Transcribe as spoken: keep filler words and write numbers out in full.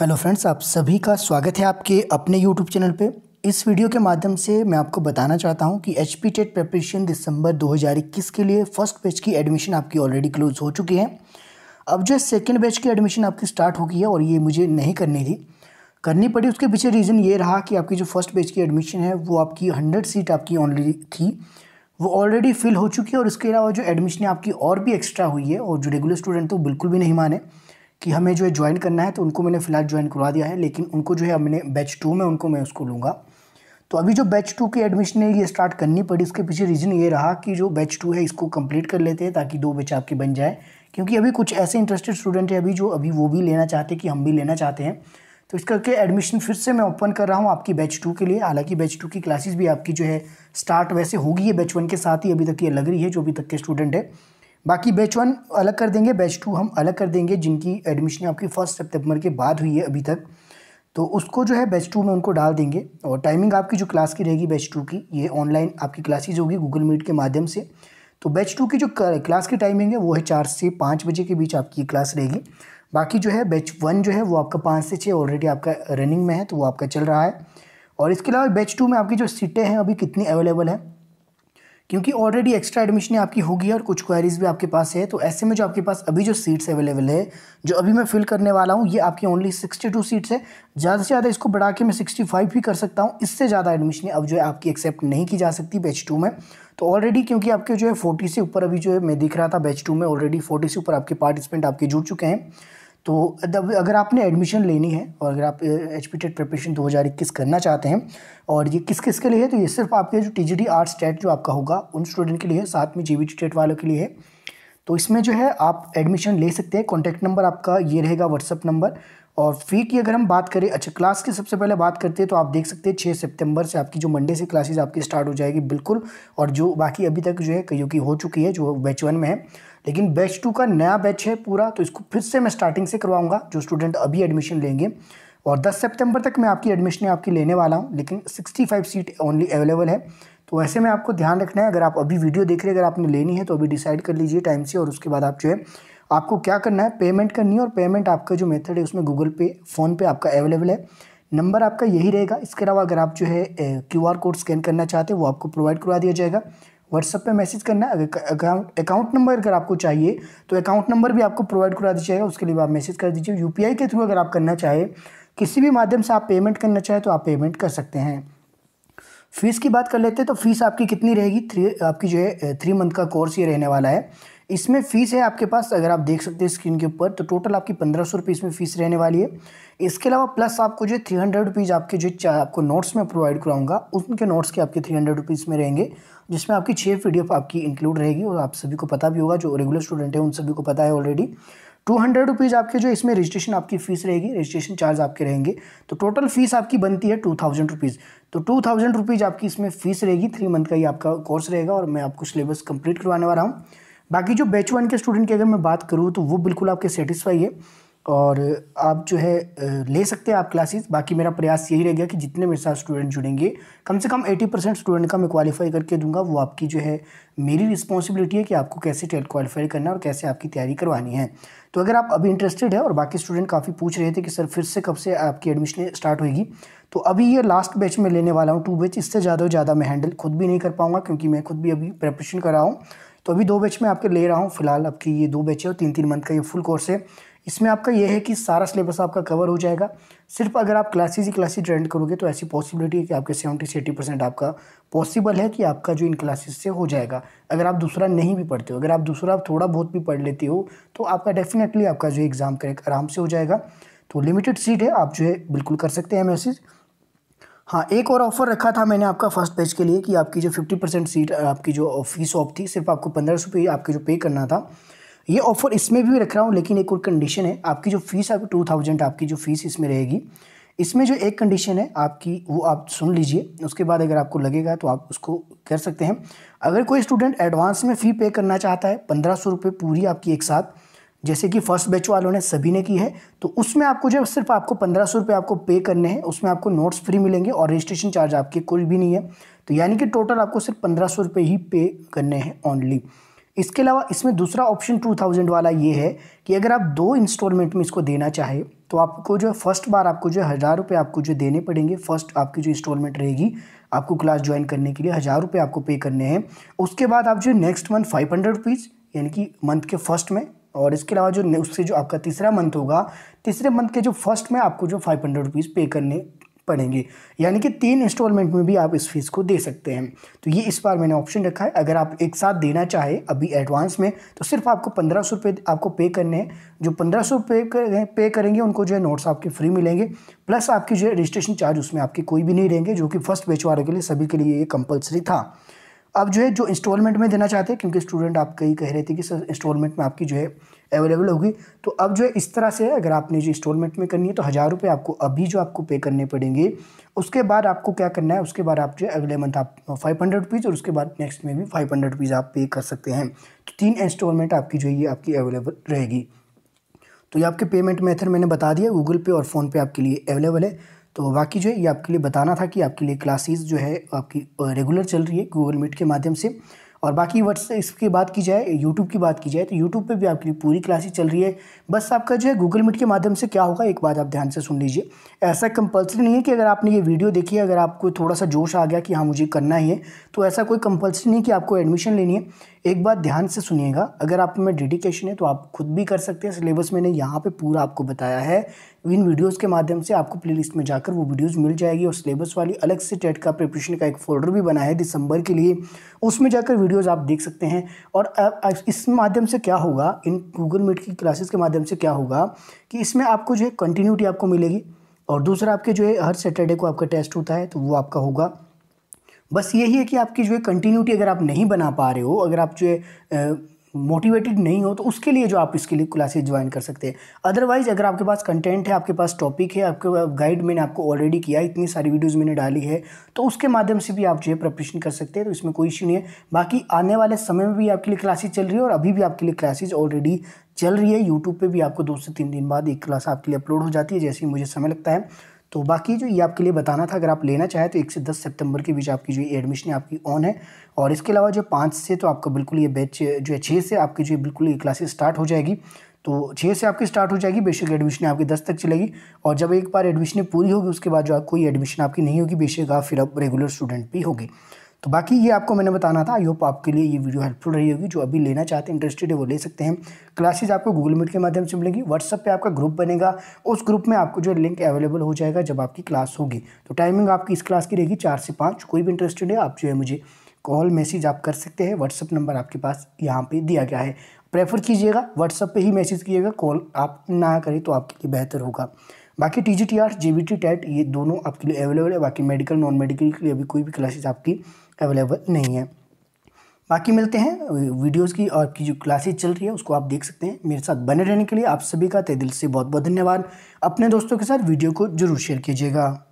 Hello friends, आप सभी का स्वागत है आपके अपने यूट्यूब चैनल पे। इस वीडियो के माध्यम से मैं आपको बताना चाहता हूं कि एच पी टेट प्रिपरेशन दिसंबर दो हज़ार इक्कीस के लिए फ़र्स्ट बैच की एडमिशन आपकी ऑलरेडी क्लोज हो चुकी है। अब जो सेकंड बैच की एडमिशन आपकी स्टार्ट हो गई है और ये मुझे नहीं करनी थी, करनी पड़ी। उसके पीछे रीज़न ये रहा कि आपकी जो फर्स्ट बैच की एडमिशन है वो आपकी हंड्रेड सीट आपकी ऑलरेडी थी, वो ऑलरेडी फिल हो चुकी है। और इसके अलावा जो एडमिशन आपकी और भी एक्स्ट्रा हुई है, और जो रेगुलर स्टूडेंट तो बिल्कुल भी नहीं माने कि हमें जो है ज्वाइन करना है, तो उनको मैंने फ़िलहाल ज्वाइन करवा दिया है। लेकिन उनको जो है मैंने बैच टू में उनको मैं उसको लूँगा। तो अभी जो बैच टू की एडमिशन है ये स्टार्ट करनी पड़ी। इसके पीछे रीज़न ये रहा कि जो बैच टू है इसको कंप्लीट कर लेते हैं ताकि दो बैच आपके बन जाए, क्योंकि अभी कुछ ऐसे इंटरेस्टेड स्टूडेंट हैं अभी जो अभी वो भी लेना चाहते हैं कि हम भी लेना चाहते हैं। तो इस करके एडमिशन फिर से मैं ओपन कर रहा हूँ आपकी बैच टू के लिए। हालांकि बैच टू की क्लासेस भी आपकी जो है स्टार्ट वैसे होगी है बैच वन के साथ ही, अभी तक ये लग रही है जो अभी तक के स्टूडेंट है। बाकी बैच वन अलग कर देंगे, बैच टू हम अलग कर देंगे। जिनकी एडमिशन आपकी फर्स्ट सितंबर के बाद हुई है अभी तक, तो उसको जो है बैच टू में उनको डाल देंगे। और टाइमिंग आपकी जो क्लास की रहेगी बैच टू की, ये ऑनलाइन आपकी क्लासेज होगी गूगल मीट के माध्यम से। तो बैच टू की जो क्लास की टाइमिंग है वो है चार से पाँच बजे के बीच आपकी क्लास रहेगी। बाकी जो है बैच वन जो है वो आपका पाँच से छः ऑलरेडी आपका रनिंग में है, तो वो आपका चल रहा है। और इसके अलावा बैच टू में आपकी जो सीटें हैं अभी कितनी अवेलेबल है, क्योंकि ऑलरेडी एक्स्ट्रा एडमिशन आपकी होगी और कुछ क्वेरीज भी आपके पास है। तो ऐसे में जो आपके पास अभी जो सीट्स अवेलेबल है, जो अभी मैं फिल करने वाला हूँ, ये आपकी ओनली बासठ सीट्स है। ज़्यादा से ज़्यादा इसको बढ़ा के मैं पैंसठ भी कर सकता हूँ। इससे ज़्यादा एडमिशन अब जो है आपकी एक्सेप्ट नहीं की जा सकती बैच टू में। तो ऑलरेडी क्योंकि आपके जो है चालीस से ऊपर अभी जो है मैं दिख रहा था बैच टू में ऑलरेडी चालीस से ऊपर आपके पार्टिसिपेंट आपके जुड़ चुके हैं। तो अगर आपने एडमिशन लेनी है और अगर आप एच पी टेट प्रिपरेशन दो हज़ार इक्कीस करना चाहते हैं, और ये किस किस के लिए है, तो ये सिर्फ आपके जो टीजीडी आर्ट्स टेट जो आपका होगा उन स्टूडेंट के लिए है, साथ में जीबीटी टेट वालों के लिए है। तो इसमें जो है आप एडमिशन ले सकते हैं। कॉन्टैक्ट नंबर आपका ये रहेगा, व्हाट्सअप नंबर। और फ़ी की अगर हम बात करें, अच्छा क्लास की सबसे पहले बात करते हैं, तो आप देख सकते हैं छः सितंबर से आपकी जो मंडे से क्लासेस आपकी स्टार्ट हो जाएगी बिल्कुल। और जो बाकी अभी तक जो है कईयों की हो चुकी है जो बैच वन में है, लेकिन बैच टू का नया बैच है पूरा, तो इसको फिर से मैं स्टार्टिंग से करवाऊँगा जो स्टूडेंट अभी एडमिशन लेंगे। और दस सितंबर तक मैं आपकी एडमिशन आपकी लेने वाला हूँ, लेकिन पैंसठ सीट ओनली अवेलेबल है। तो ऐसे में आपको ध्यान रखना है, अगर आप अभी वीडियो देख रहे हैं, अगर आपने लेनी है तो अभी डिसाइड कर लीजिए टाइम से। और उसके बाद आप जो है आपको क्या करना है, पेमेंट करनी है। और पेमेंट आपका जो मेथड है उसमें गूगल पे, फ़ोन पे आपका अवेलेबल है, नंबर आपका यही रहेगा। इसके अलावा अगर आप जो है क्यूआर कोड स्कैन करना चाहते हैं वो आपको प्रोवाइड करवा दिया जाएगा। व्हाट्सएप पे मैसेज करना है। अगर अकाउंट अकाउंट नंबर अगर आपको चाहिए तो अकाउंट नंबर भी आपको प्रोवाइड करवा दिया जाएगा, उसके लिए आप मैसेज कर दीजिए। यू पी आई के थ्रू अगर आप करना चाहें, किसी भी माध्यम से आप पेमेंट करना चाहें तो आप पेमेंट कर सकते हैं। फ़ीस की बात कर लेते हैं, तो फ़ीस आपकी कितनी रहेगी, थ्री आपकी जो है थ्री मंथ का कोर्स ये रहने वाला है। इसमें फ़ीस है आपके पास, अगर आप देख सकते हैं स्क्रीन के ऊपर, तो टोटल आपकी पंद्रह सौ रुपये इसमें फ़ीस रहने वाली है। इसके अलावा प्लस आपको जो है थ्री हंड्रेड रुपीज़ आपके जो आपको नोट्स में प्रोवाइड कराऊंगा, उनके नोट्स के आपके थ्री हंड्रेड रुपीज़ में रहेंगे, जिसमें आपकी छः पी डी एफ आपकी इंक्लूड रहेगी। और आप सभी को पता भी होगा, जो रेगुलर स्टूडेंट है उन सभी को पता है ऑलरेडी। टू हंड्रेड रुपीज़ आपके जो इसमें रजिस्ट्रेशन आपकी फ़ीस रहेगी, रजिस्ट्रेशन चार्ज आपके रहेंगे। तो टोटल फ़ीस आपकी बनती है टू थाउजेंड रुपीज़। तो टू थाउजेंड रुपीज़ आपकी इसमें फ़ीस रहेगी। थ्री मंथ का ये आपका कोर्स रहेगा और मैं आपको सिलेबस कंप्लीट करवाने वाला हूँ। बाकी जो बैच वन के स्टूडेंट की अगर मैं बात करूँ तो वो बिल्कुल आपके सेटिस्फाई है और आप जो है ले सकते हैं आप क्लासेस। बाकी मेरा प्रयास यही रहेगा कि जितने मेरे साथ स्टूडेंट जुड़ेंगे, कम से कम अस्सी परसेंट स्टूडेंट का मैं क्वालिफाई करके दूंगा। वो आपकी जो है मेरी रिस्पॉन्सिबिलिटी है कि आपको कैसे टेट क्वालिफाई करना है और कैसे आपकी तैयारी करवानी है। तो अगर आप अभी इंटरेस्टेड है, और बाकी स्टूडेंट काफ़ी पूछ रहे थे कि सर फिर से कब से आपकी एडमिशन स्टार्ट होगी, तो अभी ये लास्ट बैच में लेने वाला हूँ, टू बैच। इससे ज़्यादा ज़्यादा मैं हैंडल खुद भी नहीं कर पाऊँगा, क्योंकि मैं खुद भी अभी प्रेपरेशन कर रहा हूँ। तो अभी दो बैच में आपके ले रहा हूँ फिलहाल, आपकी ये दो बैच है और तीन तीन मंथ का ये फुल कोर्स है। इसमें आपका ये है कि सारा सिलेबस आपका कवर हो जाएगा। सिर्फ अगर आप क्लासेज ही क्लासेज अटेंड करोगे तो ऐसी पॉसिबिलिटी है कि आपके सेवेंटी से एटी परसेंट आपका पॉसिबल है कि आपका जो इन क्लासेस से हो जाएगा, अगर आप दूसरा नहीं भी पढ़ते हो। अगर आप दूसरा थोड़ा बहुत भी पढ़ लेते हो तो आपका डेफिनेटली आपका जो एग्ज़ाम करेक्ट आराम से हो जाएगा। तो लिमिटेड सीट है, आप जो है बिल्कुल कर सकते हैं मैसेज। हाँ, एक और ऑफ़र रखा था मैंने आपका फर्स्ट बैच के लिए कि आपकी जो पचास परसेंट सीट आपकी जो फीस ऑफ थी, सिर्फ आपको पंद्रह सौ रुपये आपके जो पे करना था, ये ऑफ़र इसमें भी रख रहा हूँ। लेकिन एक और कंडीशन है, आपकी जो फ़ीस आपकी टू थाउजेंड आपकी जो फ़ीस इसमें रहेगी, इसमें जो एक कंडीशन है आपकी वो आप सुन लीजिए, उसके बाद अगर आपको लगेगा तो आप उसको कर सकते हैं। अगर कोई स्टूडेंट एडवांस में फ़ी पे करना चाहता है पंद्रह सौ रुपये पूरी आपकी एक साथ, जैसे कि फर्स्ट बैच वालों ने सभी ने की है, तो उसमें आपको जो सिर्फ आपको पंद्रह सौ रुपये आपको पे करने हैं। उसमें आपको नोट्स फ्री मिलेंगे और रजिस्ट्रेशन चार्ज आपके कुछ भी नहीं है। तो यानी कि टोटल आपको सिर्फ पंद्रह सौ रुपये ही पे करने हैं ओनली। इसके अलावा इसमें दूसरा ऑप्शन टू थाउजेंड वाला ये है कि अगर आप दो इंस्टॉलमेंट में इसको देना चाहे, तो आपको जो फर्स्ट बार आपको जो हज़ार रुपये आपको जो देने पड़ेंगे। फर्स्ट आपकी जो इंस्टॉलमेंट रहेगी आपको क्लास ज्वाइन करने के लिए हज़ार रुपये आपको पे करने हैं। उसके बाद आप जो next month five hundred rupees यानी कि मंथ के फर्स्ट में, और इसके अलावा जो उससे जो आपका तीसरा मंथ होगा, तीसरे मंथ के जो फर्स्ट में आपको जो फाइव हंड्रेड रुपीज़ पे करने पड़ेंगे। यानी कि तीन इंस्टॉलमेंट में भी आप इस फीस को दे सकते हैं। तो ये इस बार मैंने ऑप्शन रखा है। अगर आप एक साथ देना चाहे अभी एडवांस में तो सिर्फ आपको पंद्रह सौ रुपये आपको पे करने हैं। जो पंद्रह सौ रुपये पे करेंगे उनको जो है नोट्स आपके फ्री मिलेंगे, प्लस आपकी जो है रजिस्ट्रेशन चार्ज उसमें आपके कोई भी नहीं रहेंगे, जो कि फर्स्ट बैच वालों के लिए सभी के लिए ये कंपलसरी था। अब जो है जो इंस्टॉलमेंट में देना चाहते हैं, क्योंकि स्टूडेंट आप कहीं कह रहे थे कि सर इंस्टॉलमेंट में आपकी जो है अवेलेबल होगी, तो अब जो है इस तरह से अगर आपने जो इंस्टॉलमेंट में करनी है तो हज़ार रुपये आपको अभी जो आपको पे करने पड़ेंगे। उसके बाद आपको क्या करना है, उसके बाद आप जो है अगले मंथ आप फाइव हंड्रेड रुपीज़ और उसके बाद नेक्स्ट में भी फाइव हंड्रेड रुपीज़ आप पे कर सकते हैं। तो तीन इंस्टॉलमेंट आपकी जो है ये आपकी अवेलेबल रहेगी। तो ये आपके पेमेंट मेथड मैंने बता दिया, गूगल पे और फ़ोनपे आपके लिए अवेलेबल है। तो बाकी जो है ये आपके लिए बताना था कि आपके लिए क्लासेस जो है आपकी रेगुलर चल रही है गूगल मीट के माध्यम से। और बाकी व्हाट्स इसकी बात की जाए, यूट्यूब की बात की जाए तो यूट्यूब पे भी आपके लिए पूरी क्लासेस चल रही है। बस आपका जो है गूगल मीट के माध्यम से क्या होगा, एक बात आप ध्यान से सुन लीजिए। ऐसा कंपलसरी नहीं है कि अगर आपने ये वीडियो देखी है, अगर आपको थोड़ा सा जोश आ गया कि हाँ मुझे करना ही है, तो ऐसा कोई कंपलसरी नहीं कि आपको एडमिशन लेनी है। एक बात ध्यान से सुनिएगा, अगर आप में डेडिकेशन है तो आप खुद भी कर सकते हैं। सिलेबस मैंने यहाँ पे पूरा आपको बताया है। इन वीडियोस के माध्यम से आपको प्लेलिस्ट में जाकर वो वीडियोस मिल जाएगी, और सिलेबस वाली अलग से टेट का प्रिपरेशन का एक फोल्डर भी बना है दिसंबर के लिए, उसमें जाकर वीडियोस आप देख सकते हैं। और इस माध्यम से क्या होगा, इन गूगल मीट की क्लासेस के माध्यम से क्या होगा कि इसमें आपको जो है कंटिन्यूटी आपको मिलेगी। और दूसरा आपके जो है हर सैटरडे को आपका टेस्ट होता है, तो वो आपका होगा। बस यही है कि आपकी जो है कंटिन्यूटी अगर आप नहीं बना पा रहे हो, अगर आप जो है मोटिवेटेड नहीं हो, तो उसके लिए जो आप इसके लिए क्लासेस ज्वाइन कर सकते हैं। अदरवाइज़ अगर आपके पास कंटेंट है, आपके पास टॉपिक है, आपके पास गाइड मैंने आपको ऑलरेडी किया है, इतनी सारी वीडियोस मैंने डाली है, तो उसके माध्यम से भी आप जो है प्रिपरेशन कर सकते हैं। तो इसमें कोई इश्यू नहीं है। बाकी आने वाले समय में भी आपके लिए क्लासेज चल रही है, और अभी भी आपके लिए क्लासेज ऑलरेडी चल रही है। यूट्यूब पर भी आपको दो से तीन दिन बाद एक क्लास आपके लिए अपलोड हो जाती है, जैसे ही मुझे समय लगता है। तो बाकी जो ये आपके लिए बताना था, अगर आप लेना चाहें तो एक से दस सितंबर के बीच आपकी जो एडमिशन आपकी ऑन है। और इसके अलावा जो पाँच से तो आपका बिल्कुल ये बैच जो है छः से आपकी जो बिल्कुल ये क्लासेस स्टार्ट हो जाएगी। तो छः से आपकी स्टार्ट हो जाएगी, बेशक एडमिशन आपकी दस तक चलेगी। और जब एक बार एडमिशन पूरी होगी उसके बाद जो आप कोई एडमिशन आपकी नहीं होगी, बेशक आप फिर आप रेगुलर स्टूडेंट भी होगी। तो बाकी ये आपको मैंने बताना था। आई होप आपके लिए ये वीडियो हेल्पफुल रही होगी। जो अभी लेना चाहते हैं, इंटरेस्टेड है, वो ले सकते हैं। क्लासेस आपको गूगल मीट के माध्यम से मिलेगी। व्हाट्सएप पे आपका ग्रुप बनेगा, उस ग्रुप में आपको जो लिंक अवेलेबल हो जाएगा जब आपकी क्लास होगी। तो टाइमिंग आपकी इस क्लास की रहेगी चार से पाँच। कोई भी इंटरेस्टेड है आप जो है मुझे कॉल मैसेज आप कर सकते हैं। व्हाट्सअप नंबर आपके पास यहाँ पर दिया गया है, प्रेफर कीजिएगा व्हाट्सअप पर ही मैसेज कीजिएगा, कॉल आप ना करें तो आपके लिए बेहतर होगा। बाकी T G T R, J B T, TET ये दोनों आपके लिए अवेलेबल है। बाकी मेडिकल नॉन मेडिकल के लिए अभी कोई भी क्लासेस आपकी अवेलेबल नहीं है। बाकी मिलते हैं वीडियोस की, और आपकी जो क्लासेस चल रही है उसको आप देख सकते हैं। मेरे साथ बने रहने के लिए आप सभी का तहे दिल से बहुत बहुत धन्यवाद। अपने दोस्तों के साथ वीडियो को जरूर शेयर कीजिएगा।